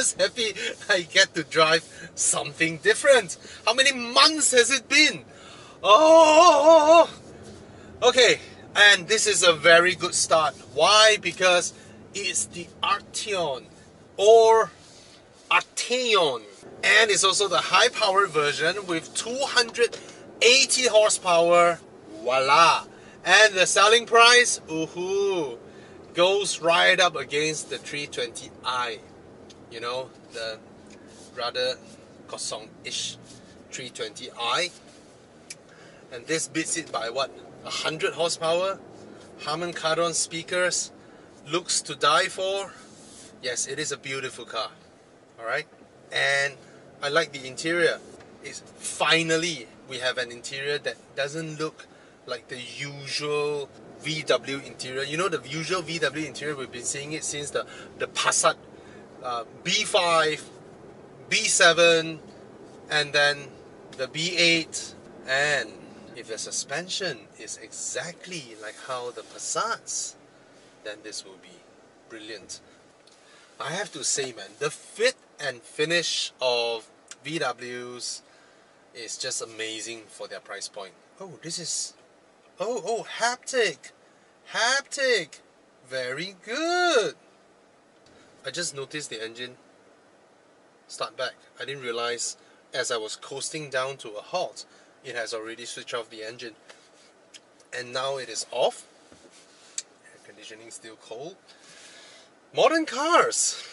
just happy I get to drive something different. How many months has it been? Oh. Okay, and this is a very good start. Why? Because it's the Arteon or Arteon, and it's also the high power version with 280 horsepower. Voila! And the selling price, ooh-hoo, goes right up against the 320i. You know, the rather kosong-ish 320i. And this beats it by what? 100 horsepower? Harman Kardon speakers. Looks to die for. Yes, it is a beautiful car. Alright? And I like the interior. It's finally, we have an interior that doesn't look like the usual VW interior. You know, the usual VW interior, we've been seeing it since the Passat, B5, B7, and then the B8. And if the suspension is exactly like how the Passats, then this will be brilliant. I have to say, man, the fit and finish of VWs is just amazing for their price point. Oh, this is... Oh, haptic! Haptic! Very good! I just noticed the engine start back. I didn't realize as I was coasting down to a halt, it has already switched off the engine. And now it is off. Air conditioning still cold. Modern cars!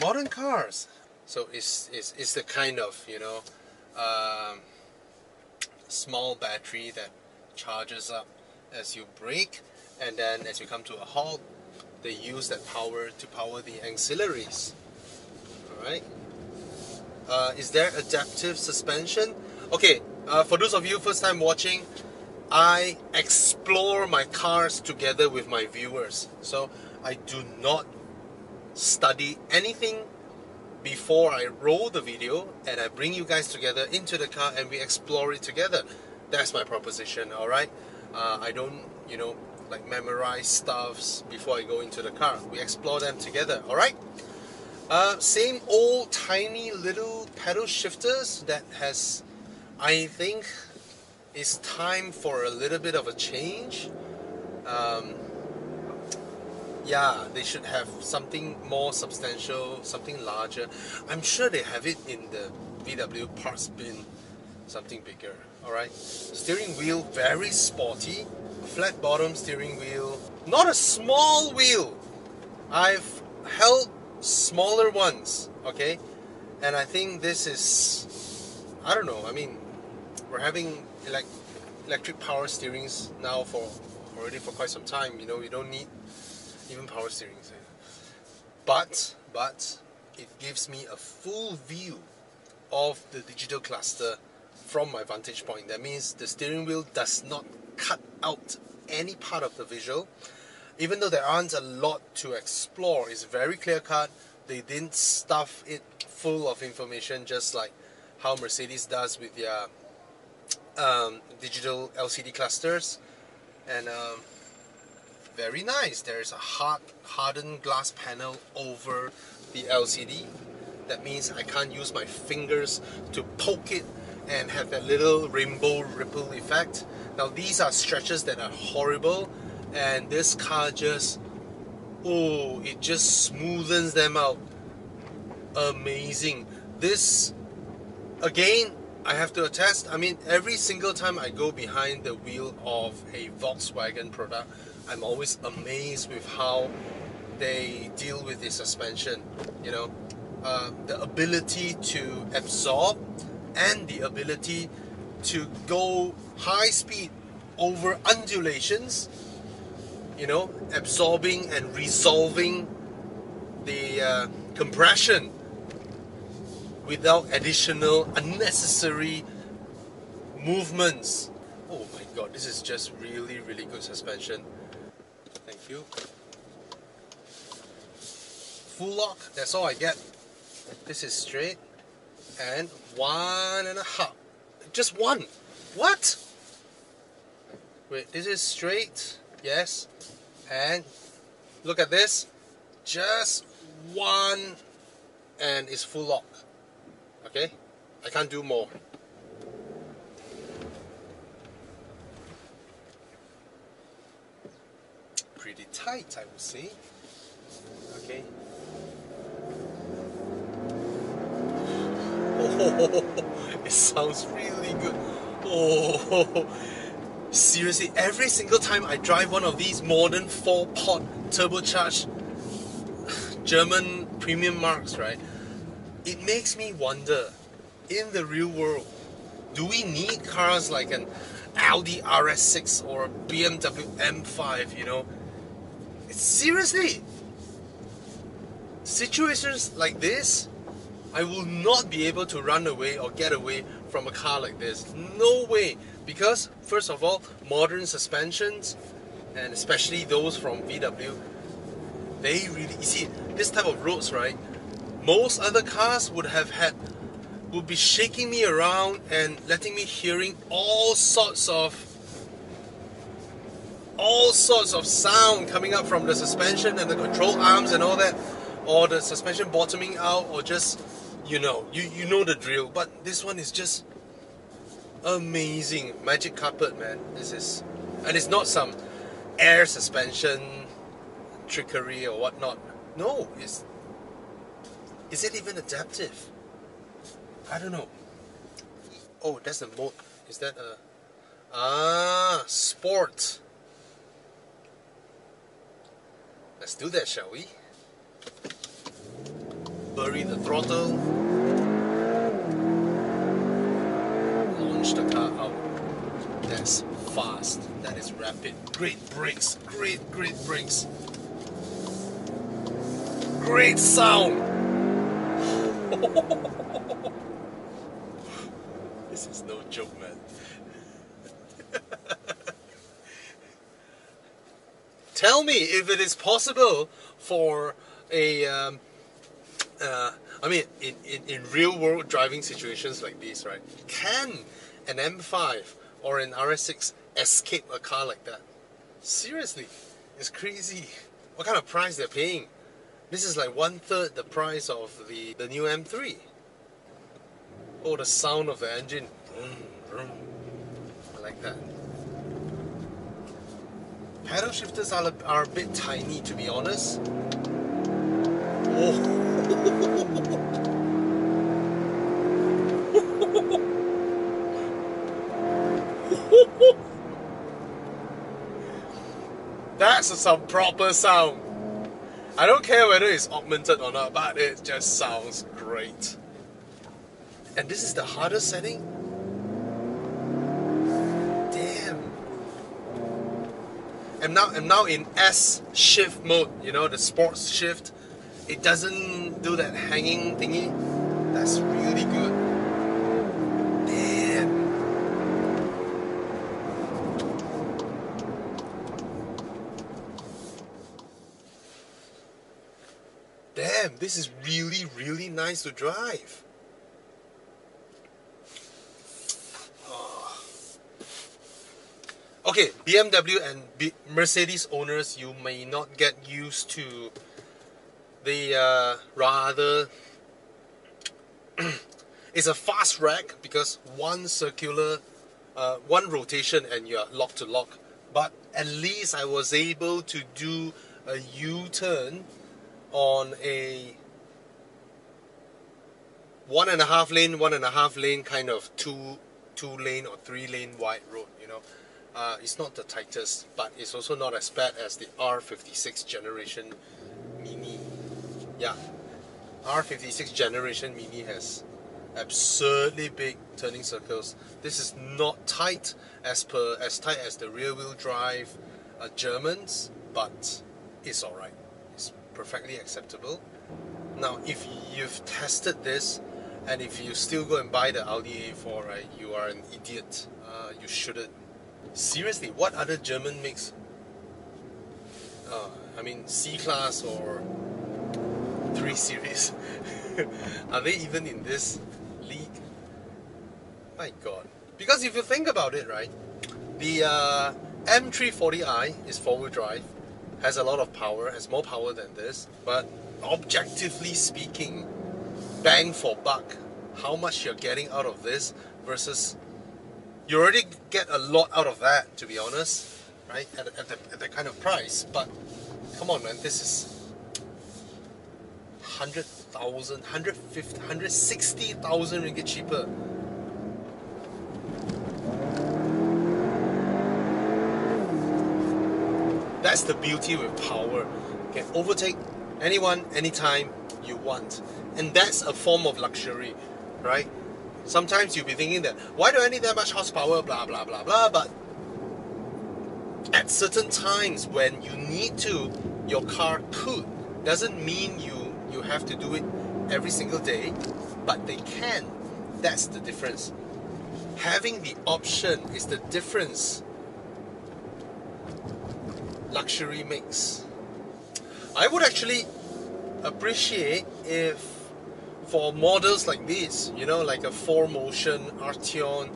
Modern cars! So it's the kind of, you know, small battery that charges up as you brake, and then as you come to a halt, they use that power to power the auxiliaries. Alright. Is there adaptive suspension? Okay, for those of you first time watching, I explore my cars together with my viewers. So I do not study anything before I roll the video, and I bring you guys together into the car and we explore it together. That's my proposition, alright? I don't, you know, like memorize stuffs before I go into the car. We explore them together, alright? Same old tiny little pedal shifters that has, I think, it's time for a little bit of a change. Yeah, they should have something more substantial, something larger. I'm sure they have it in the VW parts bin, something bigger. Alright, steering wheel very sporty, flat bottom steering wheel, not a small wheel. I've held smaller ones, okay, and I think this is, I don't know, I mean, we're having electric power steerings now for quite some time, you know, you don't need even power steerings, but it gives me a full view of the digital cluster from my vantage point. That means the steering wheel does not cut out any part of the visual. Even though there aren't a lot to explore, it's very clear-cut. They didn't stuff it full of information, just like how Mercedes does with their digital LCD clusters. And very nice. There's a hardened glass panel over the LCD. That means I can't use my fingers to poke it and have that little rainbow ripple effect. Now these are stretches that are horrible, and this car just, oh, it just smoothens them out. Amazing. This, again, I have to attest, I mean, every single time I go behind the wheel of a Volkswagen product, I'm always amazed with how they deal with the suspension, you know, the ability to absorb and the ability to go high speed over undulations, you know, absorbing and resolving the compression without additional unnecessary movements. Oh my god, this is just really, really good suspension. Thank you. Full lock, that's all I get. This is straight. And 1.5, just one. What? Wait, this is straight, yes. And look at this, just 1 and it's full lock. Okay, I can't do more. Pretty tight, I would say. Okay. Oh, it sounds really good. Oh, seriously, every single time I drive one of these modern 4-pot turbocharged German premium marques, right, it makes me wonder, in the real world, do we need cars like an Audi RS6 or a BMW M5, you know? Seriously, situations like this, I will not be able to run away or get away from a car like this. No way. Because first of all, modern suspensions, and especially those from VW, they really, you see, this type of roads, right, most other cars would be shaking me around and letting me hearing all sorts of sound coming up from the suspension and the control arms and all that, or the suspension bottoming out, or just, you know the drill. But this one is just amazing. Magic carpet, man. This is, and it's not some air suspension trickery or whatnot. No, it's, is it even adaptive? I don't know. Oh, that's the mode. Is that a, sport. Let's do that, shall we? Bury the throttle. Launch the car out. That's fast. That is rapid. Great brakes. Great brakes. Great sound. This is no joke, man. Tell me if it is possible for a I mean, in real world driving situations like these, right, can an M5 or an RS6 escape a car like that? Seriously, it's crazy. What kind of price they're paying? This is like 1/3 the price of the new M3. Oh, the sound of the engine. I like that. Paddle shifters are a bit tiny, to be honest. Oh. That's some proper sound. I don't care whether it's augmented or not, but it just sounds great. And this is the hardest setting? Damn. I'm now in S shift mode, you know, the sports shift. It doesn't do that hanging thingy. That's really good. Damn, this is really, really nice to drive. Oh. Okay, BMW and Mercedes owners, you may not get used to the rather it's a fast rack, because one circular one rotation and you're lock to lock, but at least I was able to do a U-turn on a 1.5 lane kind of two lane or 3 lane wide road, you know. It's not the tightest, but it's also not as bad as the R56 generation Mini. Yeah, R56 generation Mini has absurdly big turning circles. This is not tight as tight as the rear-wheel drive Germans, but it's alright. It's perfectly acceptable. Now, if you've tested this, and if you still go and buy the Audi A4, right, you are an idiot. You shouldn't. Seriously, what other German makes? I mean, C-Class or 3 Series, are they even in this league? My God. Because if you think about it, right, the M340i is four-wheel drive, has a lot of power, has more power than this, but objectively speaking, bang for buck, how much you're getting out of this versus you already get a lot out of that, to be honest, right? At the kind of price. But come on, man, this is 100,000, 150, 160,000 ringgit cheaper. That's the beauty with power. You can overtake anyone, anytime you want. And that's a form of luxury, right? Sometimes you'll be thinking that, why do I need that much horsepower, blah, blah, blah, blah, but at certain times when you need to, your car could. Doesn't mean you have to do it every single day, but they can. That's the difference. Having the option is the difference luxury makes. I would actually appreciate if for models like these, you know, like a 4Motion, Arteon,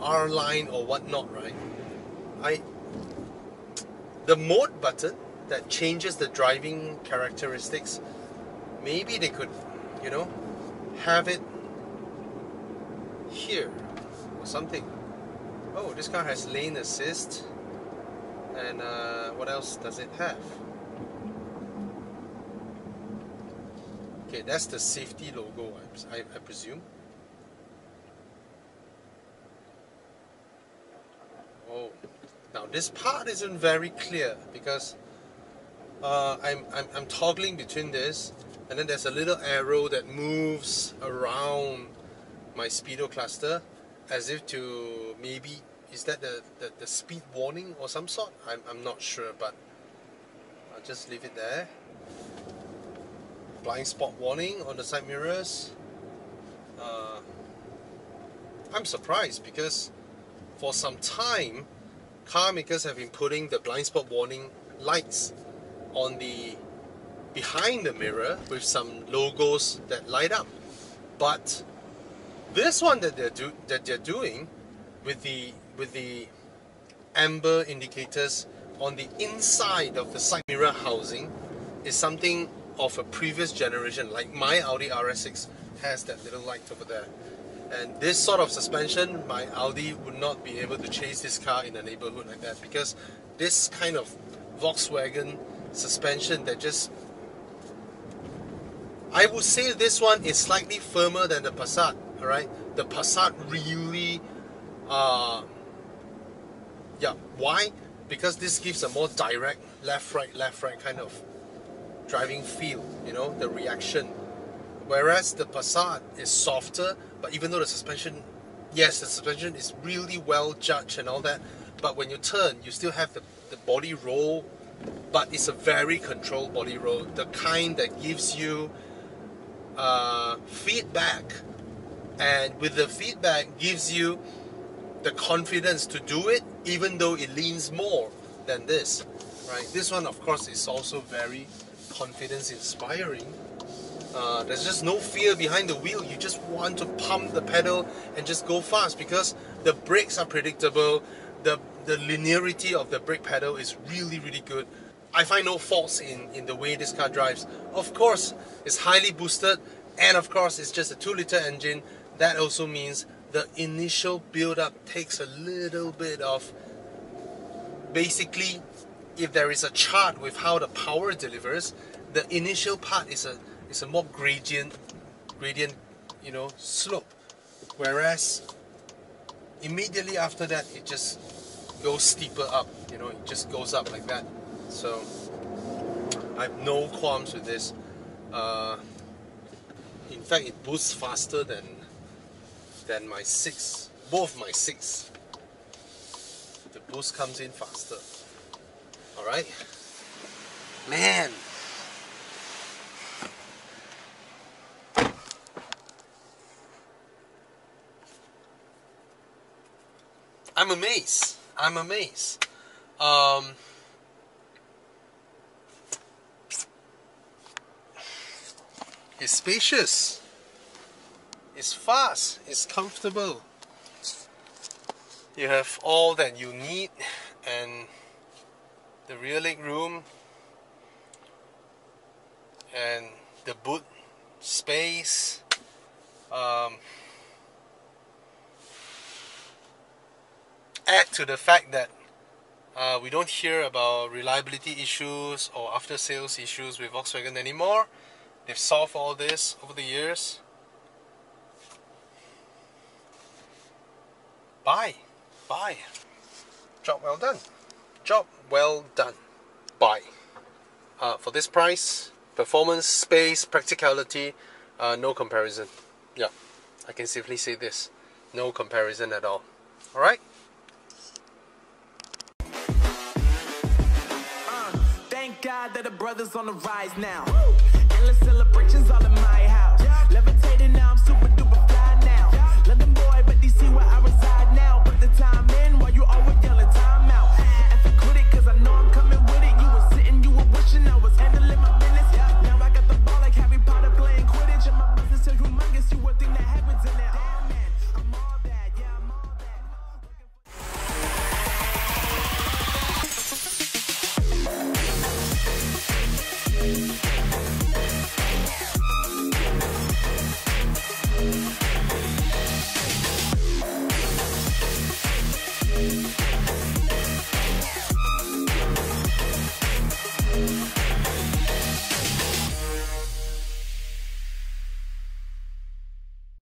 R-line or whatnot, right? The mode button that changes the driving characteristics, maybe they could, you know, have it here or something. Oh, this car has lane assist, and what else does it have? Okay, that's the safety logo, I presume. Oh, now this part isn't very clear because I'm toggling between this, and then there's a little arrow that moves around my speedo cluster as if to maybe, is that the speed warning or some sort? I'm not sure, but I'll just leave it there. Blind spot warning on the side mirrors. I'm surprised because for some time car makers have been putting the blind spot warning lights on the behind the mirror with some logos that light up, but this one that they're doing with the amber indicators on the inside of the side mirror housing is something of a previous generation, like my Audi RS6 has that little light over there. And this sort of suspension, my Audi would not be able to chase this car in a neighborhood like that, because this kind of Volkswagen suspension that just, I would say this one is slightly firmer than the Passat, alright? The Passat really, yeah, why? Because this gives a more direct left-right kind of driving feel, you know, the reaction. Whereas the Passat is softer, but even though the suspension, yes, the suspension is really well judged and all that, but when you turn, you still have the body roll, but it's a very controlled body roll, the kind that gives you feedback, and with the feedback gives you the confidence to do it, even though it leans more than this, right? This one, of course, is also very confidence inspiring. There's just no fear behind the wheel. You just want to pump the pedal and just go fast because the brakes are predictable. The linearity of the brake pedal is really, really good. I find no faults in the way this car drives. Of course, it's highly boosted, and of course, it's just a 2-liter engine. That also means the initial build-up takes a little bit of, basically, if there is a chart with how the power delivers, the initial part is a more gradient, you know, slope. Whereas immediately after that, it just goes steeper up. You know, it just goes up like that. So I have no qualms with this. In fact, it boosts faster than my six. Both my six. The boost comes in faster. Alright, man, I'm amazed. I'm amazed. It's spacious, it's fast, it's comfortable. You have all that you need, and the rear leg room and the boot space add to the fact that we don't hear about reliability issues or after sales issues with Volkswagen anymore. They've solved all this over the years. Bye. Job well done. Bye. For this price, performance, space, practicality, no comparison. Yeah, I can safely say this. No comparison at all. Alright? Thank God that the brother's on the rise now. Woo! Endless celebrations all of mine.